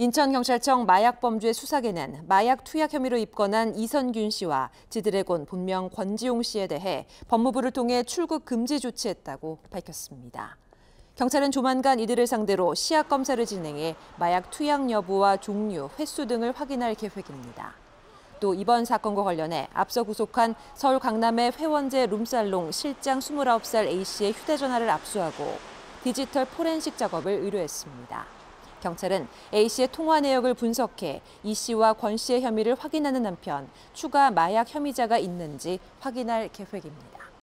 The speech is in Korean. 인천경찰청 마약범죄 수사계는 마약 투약 혐의로 입건한 이선균 씨와 지드래곤 본명 권지용 씨에 대해 법무부를 통해 출국 금지 조치했다고 밝혔습니다. 경찰은 조만간 이들을 상대로 시약 검사를 진행해 마약 투약 여부와 종류, 횟수 등을 확인할 계획입니다. 또 이번 사건과 관련해 앞서 구속한 서울 강남의 회원제 룸살롱 실장 29살 A씨의 휴대전화를 압수하고 디지털 포렌식 작업을 의뢰했습니다. 경찰은 A씨의 통화 내역을 분석해 이씨와 권씨의 혐의를 확인하는 한편 추가 마약 혐의자가 있는지 확인할 계획입니다.